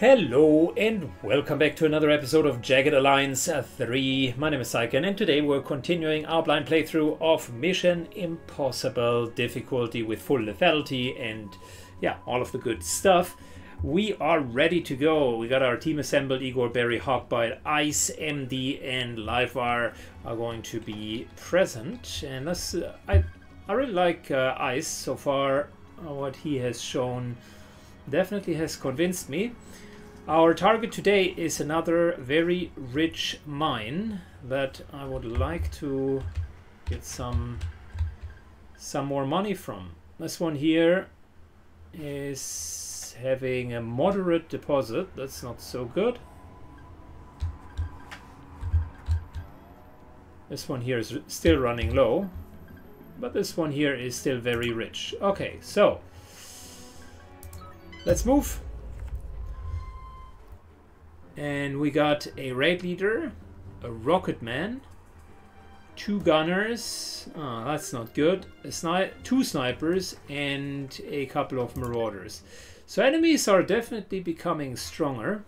Hello and welcome back to another episode of Jagged Alliance 3. My name is Syken and today we're continuing our blind playthrough of Mission Impossible difficulty with full lethality and yeah, all of the good stuff. We are ready to go. We got our team assembled. Igor, Barry, Hawkbite, Ice, MD and Livewire are going to be present. And that's, I really like Ice so far. What he has shown definitely has convinced me. Our target today is another very rich mine that I would like to get some more money from. This one here is having a moderate deposit. That's not so good. This one here is still running low, but this one here is still very rich. Okay, so let's move. And we got a raid leader, a rocket man, two gunners, oh, that's not good, two snipers and a couple of marauders. So enemies are definitely becoming stronger.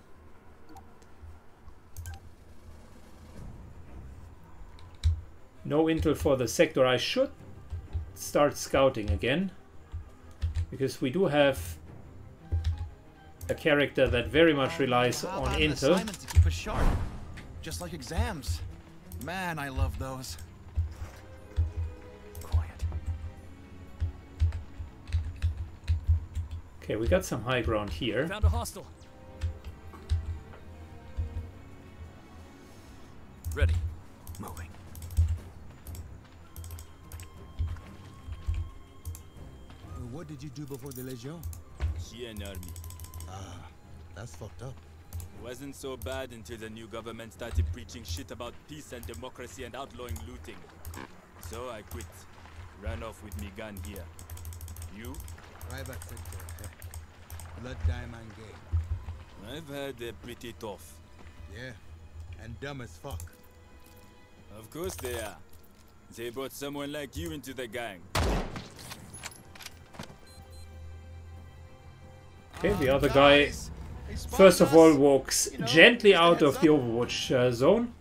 No intel for the sector. I should start scouting again, because we do have a character that very much relies on intel. To keep us sharp, just like exams. Man, I love those. Quiet. Okay, we got some high ground here. Found a hostile. Ready. Moving. What did you do before the Legion? An army. That's fucked up. Wasn't so bad until the new government started preaching shit about peace and democracy and outlawing looting. So I quit. Ran off with me gun here. You? Private sector. Blood Diamond Gang. I've had a pretty tough. Yeah, and dumb as fuck. Of course they are. They brought someone like you into the gang. Okay, the other guy, first of all, walks gently out of the Overwatch zone.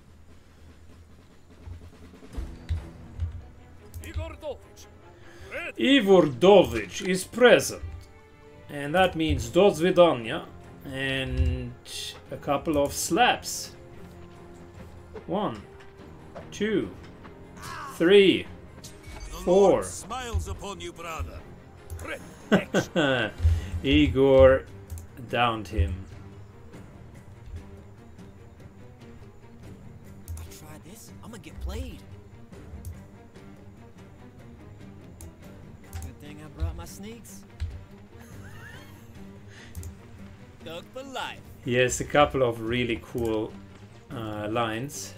Ivor Dolvich is present. And that means dozvidanya and a couple of slaps. 1, 2, 3, 4. Smiles upon you, brother. Igor downed him. I tried this, I'm gonna get played. Good thing I brought my sneaks. Doug for life. Yes, a couple of really cool lines.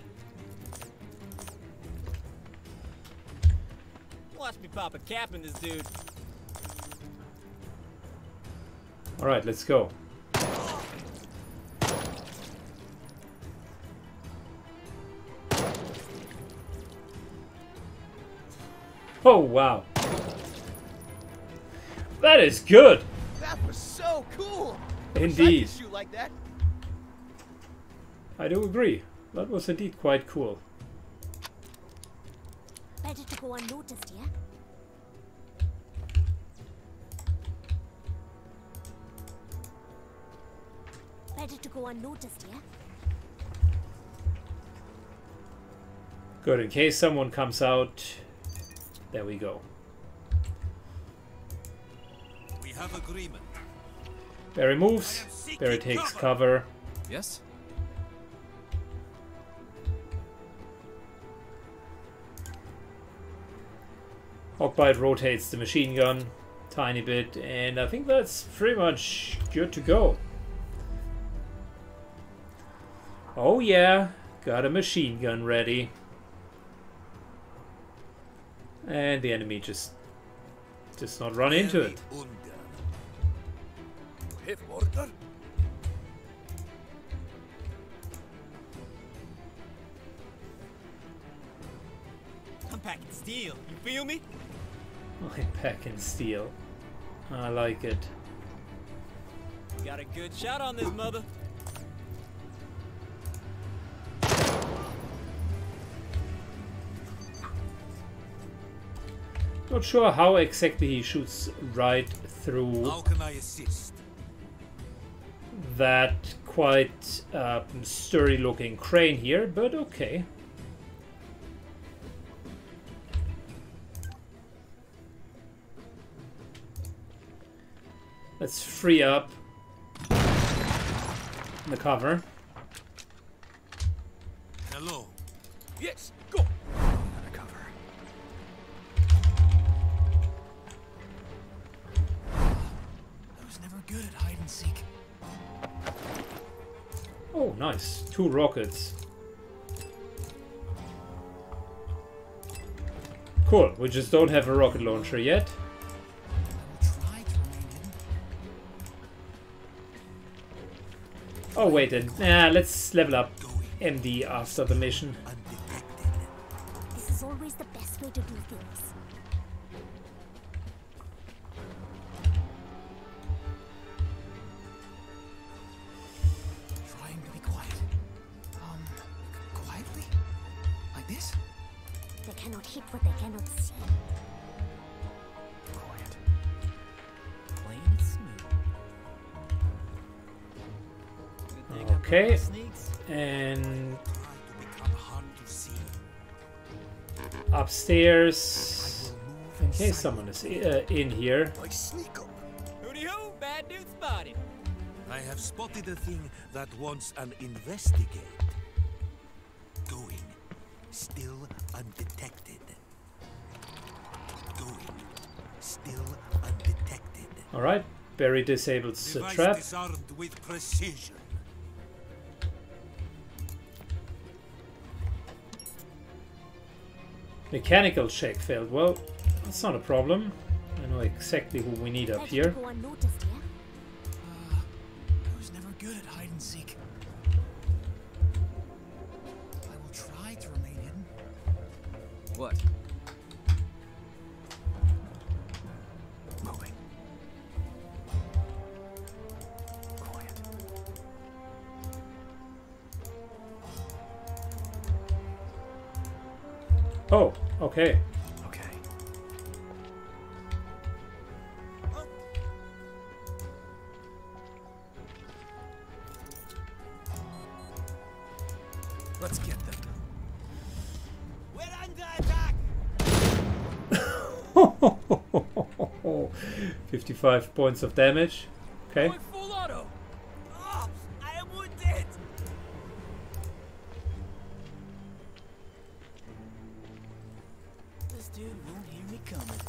Watch me pop a cap in this dude. All right, let's go. Oh, wow. That is good. That was so cool. Indeed. I wish I could shoot like that. I do agree. That was indeed quite cool. Better to go unnoticed, yeah? To go unnoticed, yeah? Good, in case someone comes out. There we go. We have agreement. Barry moves. Barry takes cover. Yes. Hawkbite rotates the machine gun tiny bit, and I think that's pretty much good to go. Oh yeah, got a machine gun ready. And the enemy just not run into it. I'm packing steel, you feel me? I'm packing steel. I like it. Got a good shot on this mother. Not sure how exactly he shoots right through. How can I assist? That quite sturdy looking crane here, but okay. Let's free up the cover. Hello. Yes, go. Another cover. I was never good at hide and seek. Oh, nice. 2 rockets. Cool. We just don't have a rocket launcher yet. Oh wait, then. Let's level up MD after the mission. This is always the best way to do things. Trying to be quiet. Quietly? Like this? They cannot hit what they cannot see. Quiet. Plain and smooth. Okay, and upstairs, in case someone is in here. I have spotted a thing that wants an investigate. Going, still undetected. Going, still undetected. All right, Barry disables the trap. Disarmed with precision. Mechanical check failed. Well, that's not a problem. I know exactly who we need up here. I was never good at hide and seek. I will try to remain hidden. What? Moving. Quiet. Oh. Okay. Okay. Let's get them. We're under attack. 55 points of damage. Okay. Full auto. Oh, I am wounded. Dude won't hear me coming.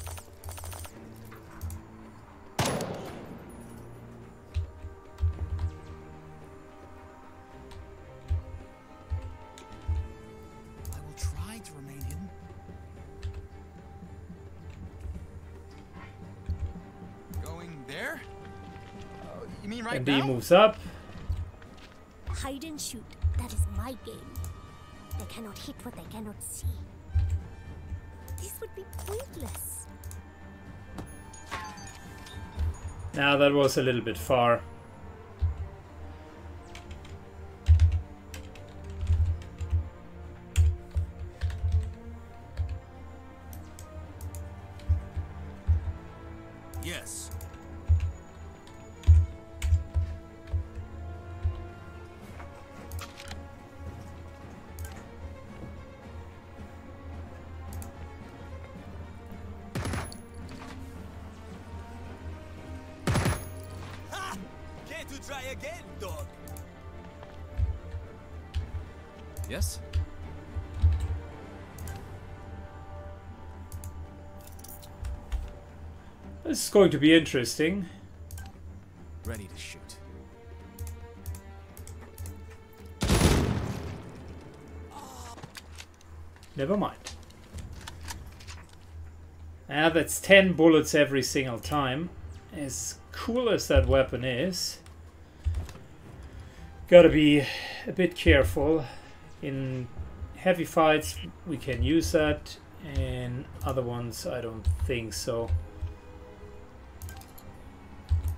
I will try to remain hidden. Going there? You mean right now? MD moves up. Hide and shoot. That is my game. They cannot hit what they cannot see. This would be pointless. Now that was a little bit far. Yes. Yes? This is going to be interesting. Ready to shoot. Never mind. Now that's 10 bullets every single time. As cool as that weapon is, gotta be a bit careful. In heavy fights we can use that, and other ones I don't think so.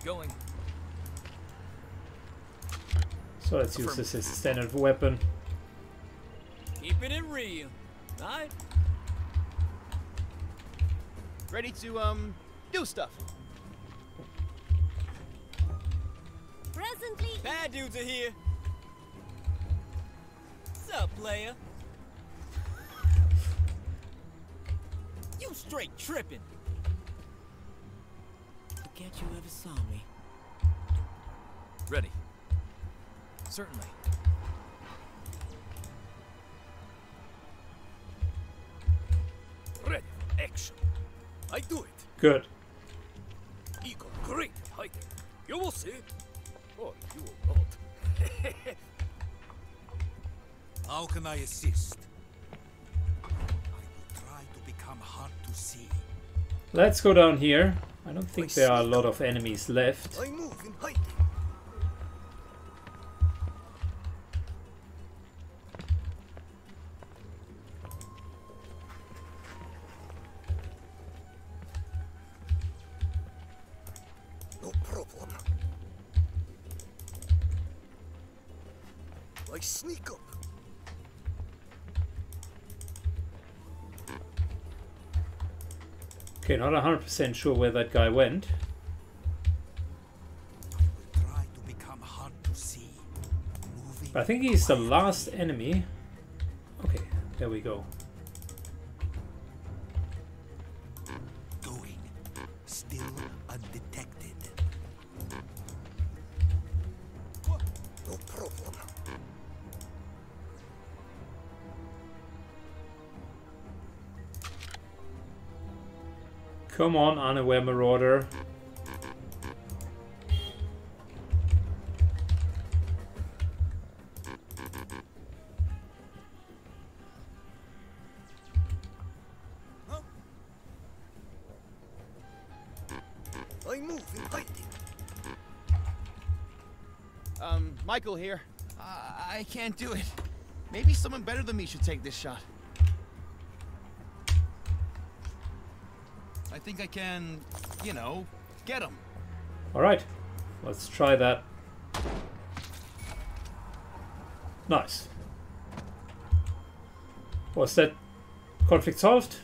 Going. So let's use this as a standard weapon. Keeping it real. Alright. Ready to do stuff. Presently. Bad dudes are here. What's up, player? You straight tripping. Forget you ever saw me. Ready. Certainly. Ready. Action. I do it. Good. Igor, great hiker. You will see. Or you will not. How can I assist? I will try to become hard to see. Let's go down here. I don't think there are a lot of enemies left. I move in height. No problem. I sneak up. Okay, not 100% sure where that guy went. I will try to become hard to see. But I think he's the last enemy. Okay, there we go. Going still undetected. No problem. Come on, unaware marauder. Huh? I move in hiding. Michael here. I can't do it. Maybe someone better than me should take this shot. I think I can, you know, get him. All right, let's try that. Nice. Was that conflict solved?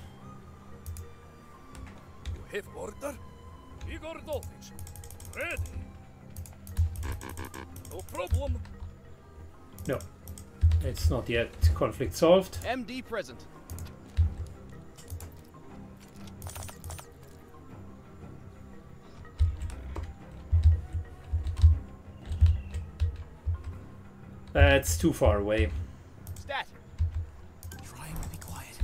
You have order? Ivor Dolvich, ready. No problem. No, it's not yet conflict solved. MD present. That's too far away. Stat. Trying to be quiet.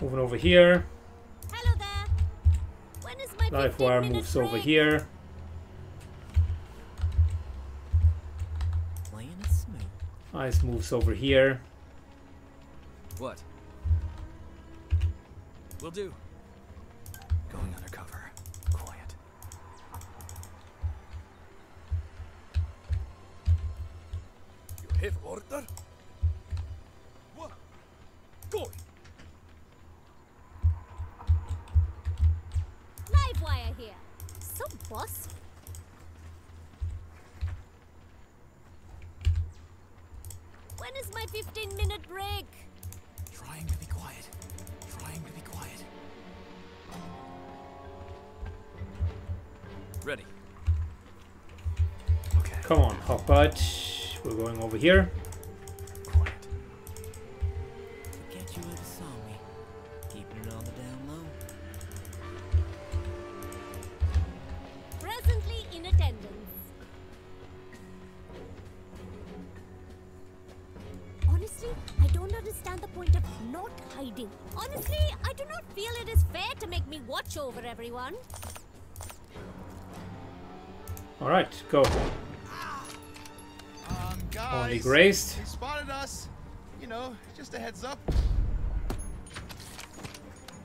Moving over here. Hello there. When is my Livewire moves break? Over here. Ice moves over here. What? Will do. Going undercover. Have order? What? Go! Livewire here. So boss. When is my 15-minute break? Trying to be quiet. Trying to be quiet. Ready. Okay. Come on, Hawkbite. We're going over here. Quiet. Forget you ever saw me. Keeping it on the down low. Presently in attendance. Honestly, I don't understand the point of not hiding. Honestly, I do not feel it is fair to make me watch over everyone. All right, go. Guys, only graced. They spotted us, you know, just a heads up.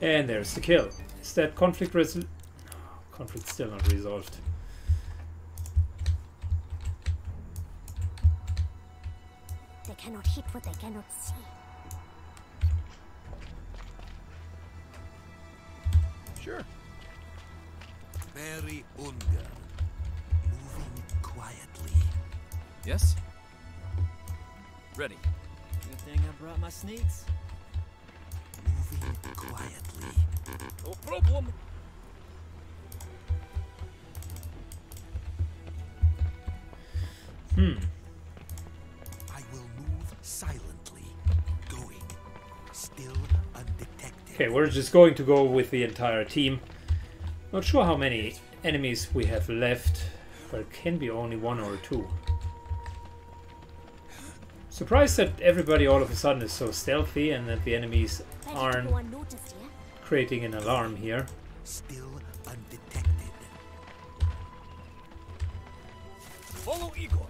And there's the kill. Is that conflict resolved? No, conflict's still not resolved. They cannot hit what they cannot see. Sure. Barry Unger, moving quietly. Yes? Ready. Good thing I brought my sneaks. Moving quietly. No problem. I will move silently. Going. Still undetected. Okay, we're just going to go with the entire team. Not sure how many enemies we have left, but it can be only one or two. Surprised that everybody all of a sudden is so stealthy and that the enemies aren't creating an alarm here. Still undetected. Follow Igor.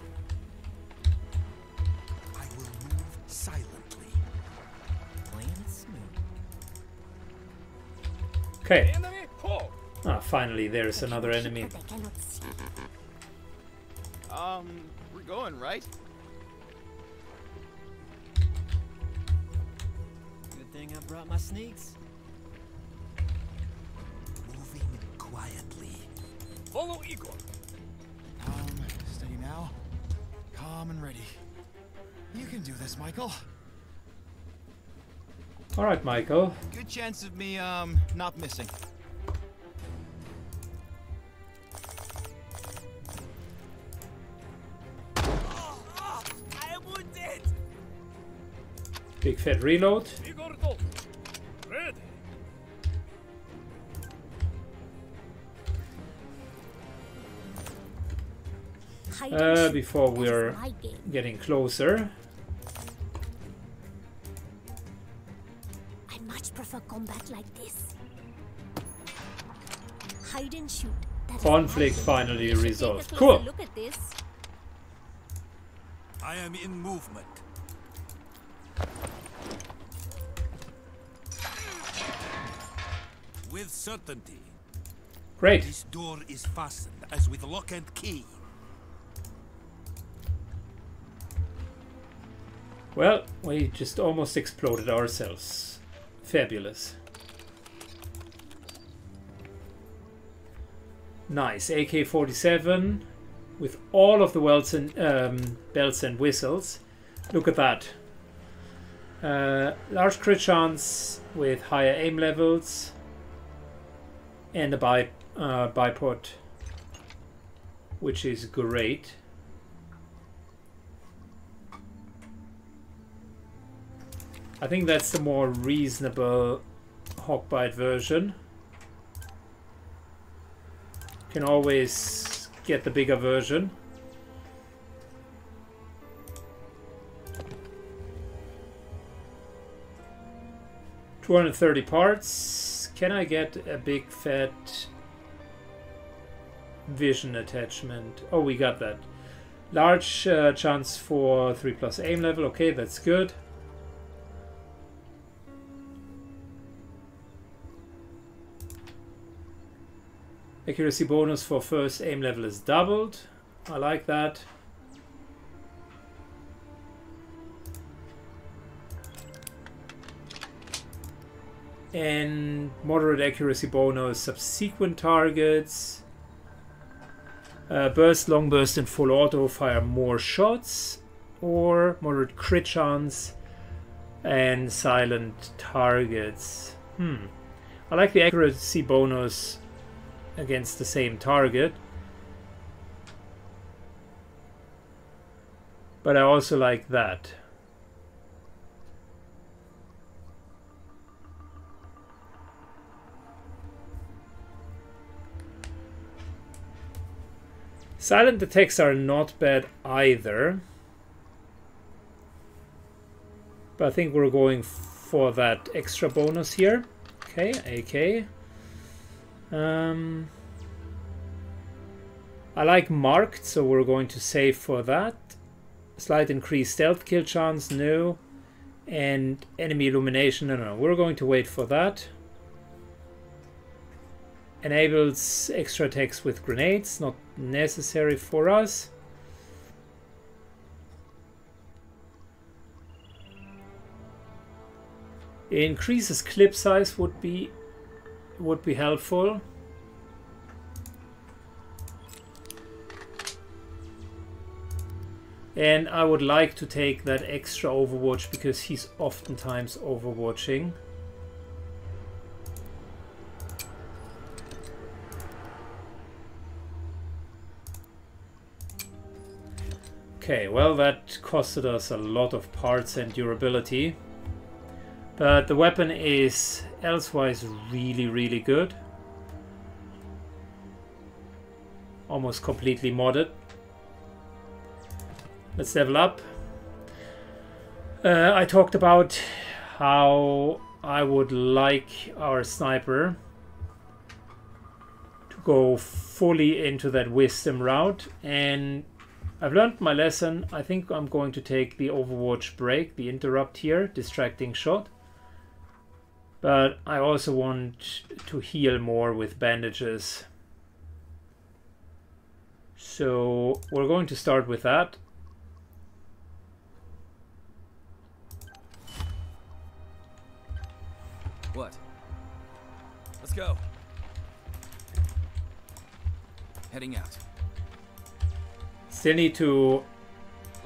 I will move silently. Playing smooth. Okay. Ah, finally there's another enemy. We're going, right? I brought my sneaks. Moving quietly. Follow Igor. Stay now. Calm and ready. You can do this, Michael. All right, Michael. Good chance of me not missing. Oh, I wounded. Big fat reload. Before we're getting closer, I much prefer combat like this. Hide and shoot. Conflict finally resolved. Cool. Look at this. I am in movement. With certainty. Great. This door is fastened as with lock and key. Well, we just almost exploded ourselves. Fabulous. Nice. AK-47 with all of the bells and whistles. Look at that. Large crit chance with higher aim levels. And a bipod, which is great. I think that's the more reasonable Hawkbite version. Can always get the bigger version. $230 parts. Can I get a big fat vision attachment? Oh, we got that. Large chance for 3+ aim level. Okay, that's good. Accuracy bonus for first aim level is doubled. I like that. And moderate accuracy bonus subsequent targets. Burst, long burst, and full auto fire more shots. Or moderate crit chance and silent targets. I like the accuracy bonus against the same target, but I also like that. Silent attacks are not bad either, but I think we're going for that extra bonus here. Okay, AK. I like marked, so we're going to save for that. Slight increased stealth kill chance, no. And enemy illumination, no. We're going to wait for that. Enables extra attacks with grenades, not necessary for us. Increases clip size would be helpful. And I would like to take that extra overwatch because he's oftentimes overwatching. Okay, well, that costed us a lot of parts and durability. But the weapon is elsewise really, really good. Almost completely modded. Let's level up. I talked about how I would like our sniper to go fully into that wisdom route, and I've learned my lesson. I think I'm going to take the overwatch break, the interrupt here, distracting shot, but I also want to heal more with bandages, so we're going to start with that. What? Let's go. Heading out. Still need to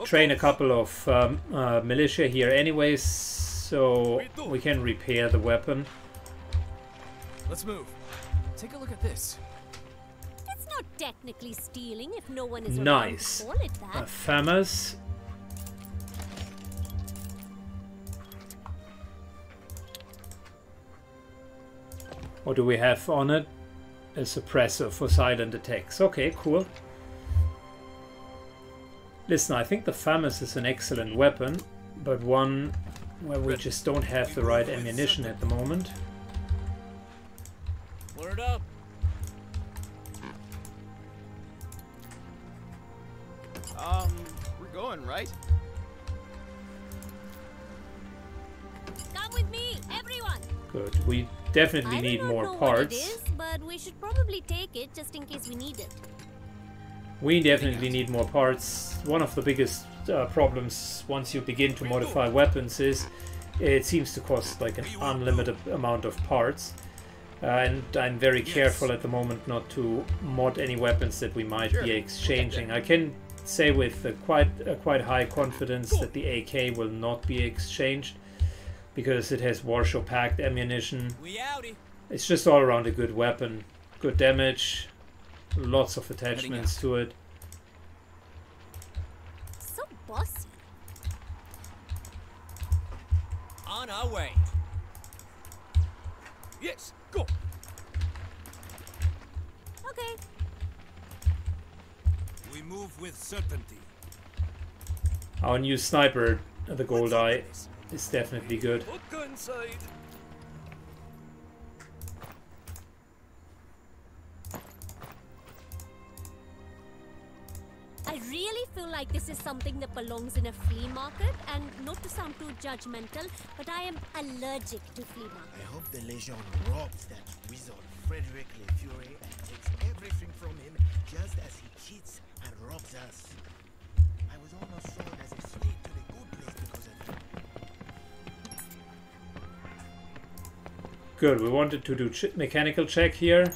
train a couple of militia here anyways, so we can repair the weapon. Let's move. Take a look at this. It's not technically stealing if no one is around to call it that. Nice. A FAMAS. What do we have on it? A suppressor for silent attacks. Okay, cool. Listen, I think the FAMAS is an excellent weapon, but one where we just don't have the right ammunition at the moment. Word up. We're going, right? Come with me, everyone. Good. We definitely need more parts. I don't know what it is, but we should probably take it just in case we need it. We definitely need more parts. One of the biggest problems once you begin to modify weapons is it seems to cost like an unlimited amount of parts. And I'm very careful at the moment not to mod any weapons that we might be exchanging. I can say with a quite high confidence that the AK will not be exchanged, because it has Warsaw Pact ammunition. It's just all around a good weapon. Good damage, lots of attachments to it. So bossy. On our way. Yes, go. Okay. We move with certainty. Our new sniper, the Gold Eye, it's definitely good. I really feel like this is something that belongs in a flea market, and not to sound too judgmental, but I am allergic to flea markets. I hope the Legion robs that wizard Frederick Le Fury and takes everything from him just as he cheats and robs us. I was almost sold as a slave to the good place because of him. Good, we wanted to do mechanical check here.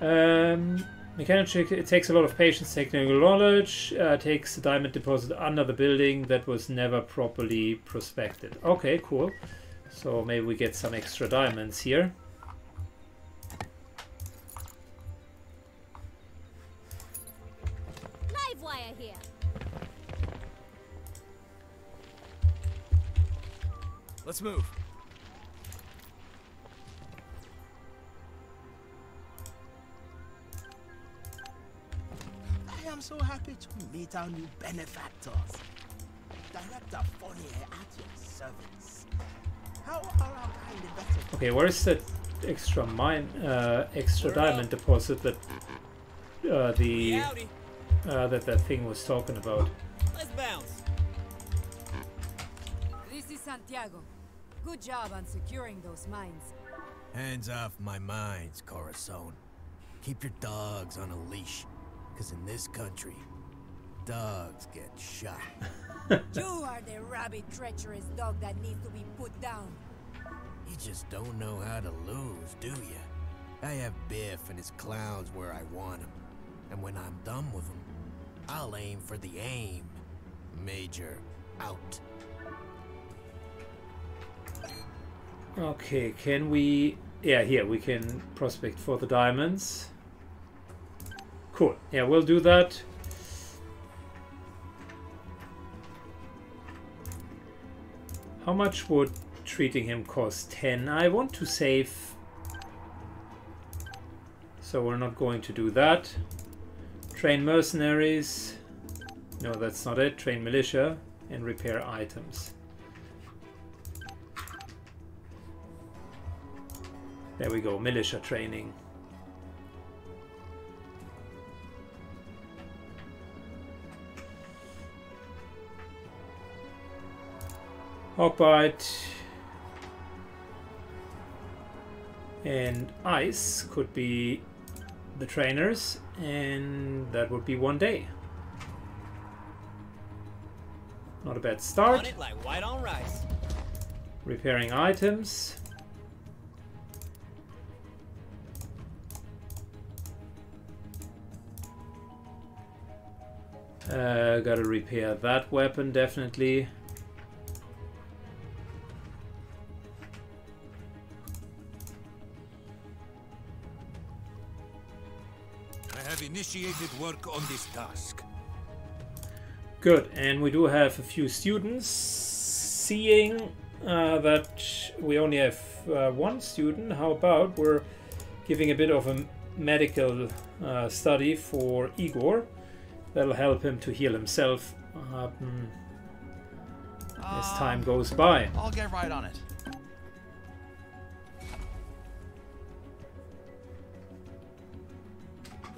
Mechanical check, it takes a lot of patience, technical knowledge, takes the diamond deposit under the building that was never properly prospected. Okay, cool. So maybe we get some extra diamonds here. Livewire here. Let's move. I'm so happy to meet our new benefactors. Director Fournier at your service. How are our kind better? Okay, where is that extra mine, extra diamond deposit that that thing was talking about? Let's bounce. This is Santiago. Good job on securing those mines. Hands off my mines, Corazon. Keep your dogs on a leash. Because in this country, dogs get shot. You are the rabid, treacherous dog that needs to be put down. You just don't know how to lose, do you? I have Biff and his clowns where I want them. And when I'm done with them, I'll aim for the aim. Major out. Okay, can we... yeah, here we can prospect for the diamonds. Cool. Yeah, we'll do that. How much would treating him cost? 10. I want to save, so we're not going to do that. Train mercenaries. No, that's not it. Train militia and repair items. There we go, militia training. Hawkbite and Ice could be the trainers, and that would be one day. Not a bad start. On it like white on rice. Repairing items. Gotta repair that weapon, definitely. I have initiated work on this task. Good, and we do have a few students. Seeing that we only have one student, how about we're giving a bit of a medical study for Igor. That'll help him to heal himself as time goes by. I'll get right on it.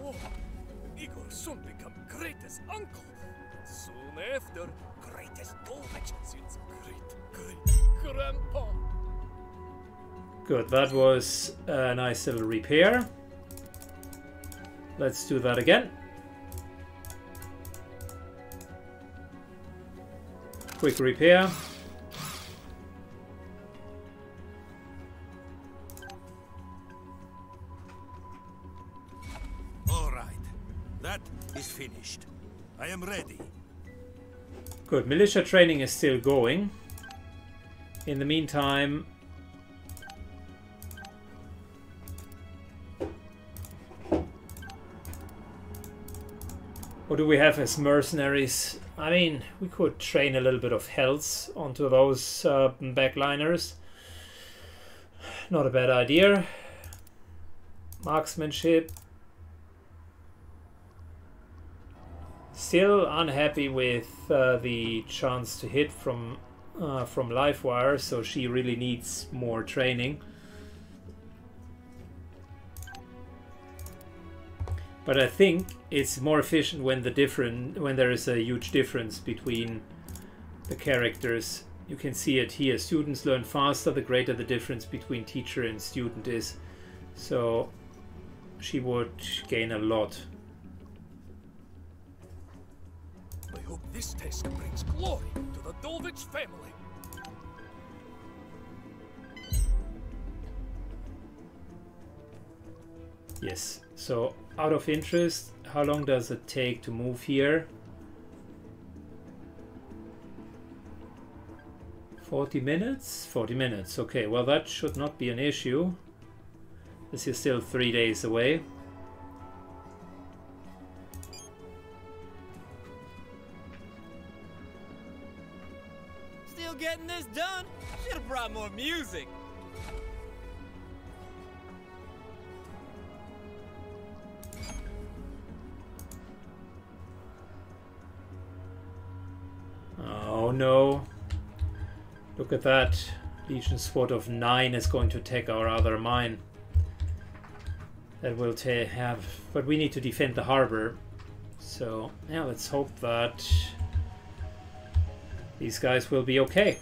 Oh, Igor soon become greatest uncle. Soon after, greatest Dolvich since great-great-grandpa. Good, that was a nice little repair. Let's do that again. Quick repair. All right, that is finished. I am ready. Good, militia training is still going. In the meantime, what do we have as mercenaries? I mean, we could train a little bit of health onto those backliners. Not a bad idea. Marksmanship. Still unhappy with the chance to hit from Livewire, so she really needs more training. But I think it's more efficient when the when there is a huge difference between the characters. You can see it here. Students learn faster the greater the difference between teacher and student is. So she would gain a lot. I hope this task brings glory to the Dolvich family. Yes, so out of interest, how long does it take to move here? 40 minutes? 40 minutes, okay, well that should not be an issue. This is still 3 days away. Still getting this done? Should have brought more music. Oh no, look at that. Legion Squad of 9 is going to attack our other mine. That will have, but we need to defend the harbor. So yeah, let's hope that these guys will be okay.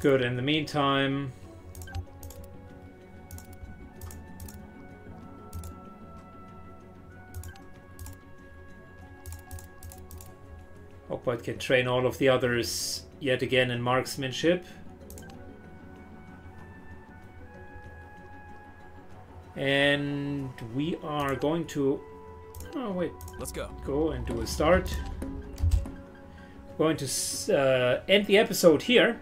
Good, in the meantime... Hawkbite can train all of the others yet again in marksmanship. And we are going to... Oh, wait. Let's go. Go and do a start. Going to end the episode here,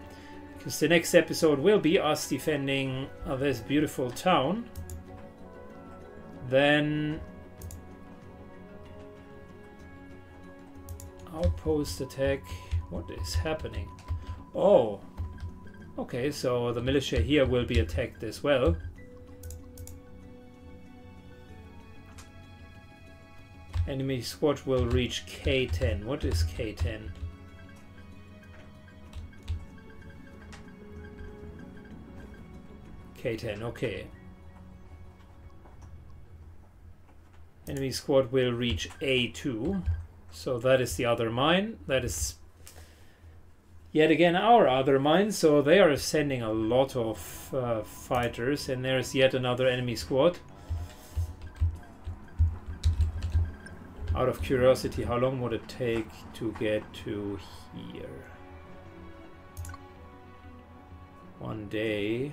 because the next episode will be us defending this beautiful town. Then... outpost attack. What is happening? Oh! Okay, so the militia here will be attacked as well. Enemy squad will reach K10. What is K10? K10, okay. Enemy squad will reach A2. So that is the other mine. That is yet again our other mine. So they are sending a lot of fighters, and there is yet another enemy squad. Out of curiosity, how long would it take to get to here? 1 day.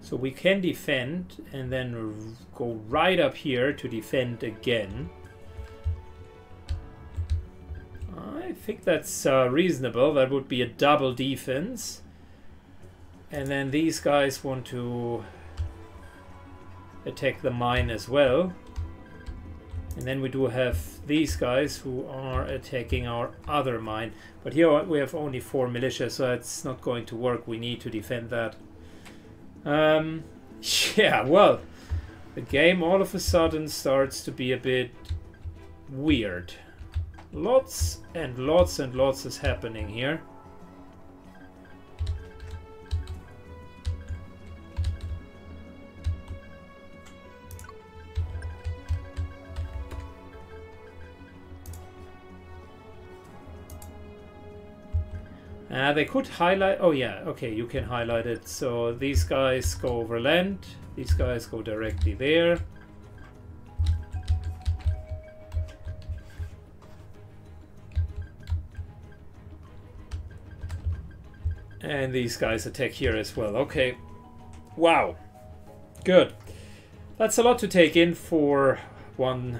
So we can defend and then go right up here to defend again. I think that's reasonable. That would be a double defense. And then these guys want to attack the mine as well. And then we do have these guys who are attacking our other mine. But here we have only 4 militia, so it's not going to work. We need to defend that. Yeah, well, the game all of a sudden starts to be a bit weird. Lots and lots and lots is happening here. They could highlight... Oh yeah, okay, you can highlight it. So these guys go over land. These guys go directly there. And these guys attack here as well. Okay. Wow. Good. That's a lot to take in for one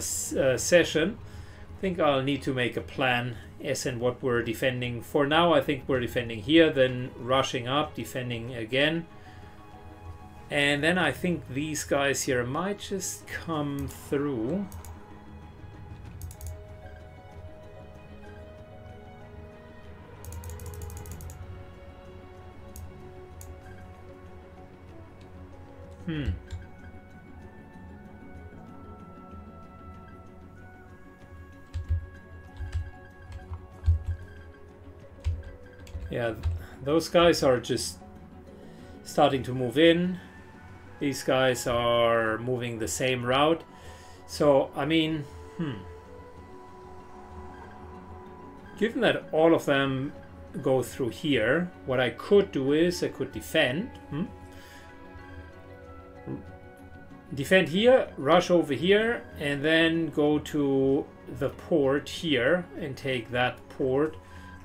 session. I think I'll need to make a plan as in what we're defending. For now, I think we're defending here, then rushing up, defending again. And then I think these guys here might just come through. Hmm. Yeah, those guys are just starting to move in. These guys are moving the same route. So, I mean, given that all of them go through here, what I could do is I could defend. Defend here, rush over here, and then go to the port here and take that port.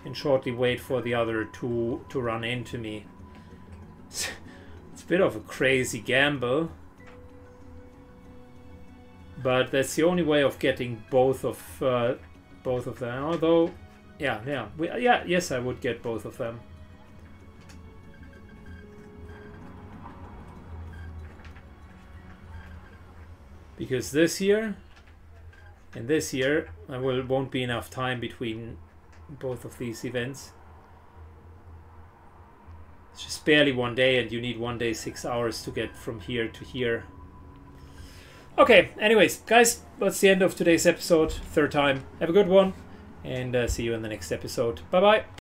And shortly wait for the other two to run into me. It's a bit of a crazy gamble. But that's the only way of getting both of them. Although, yes, I would get both of them. Because this here and this here, I won't be enough time between both of these events. It's just barely 1 day, and you need 1 day 6 hours to get from here to here. Okay, anyways, guys, that's the end of today's episode, 3rd time. Have a good one, and see you in the next episode. Bye bye.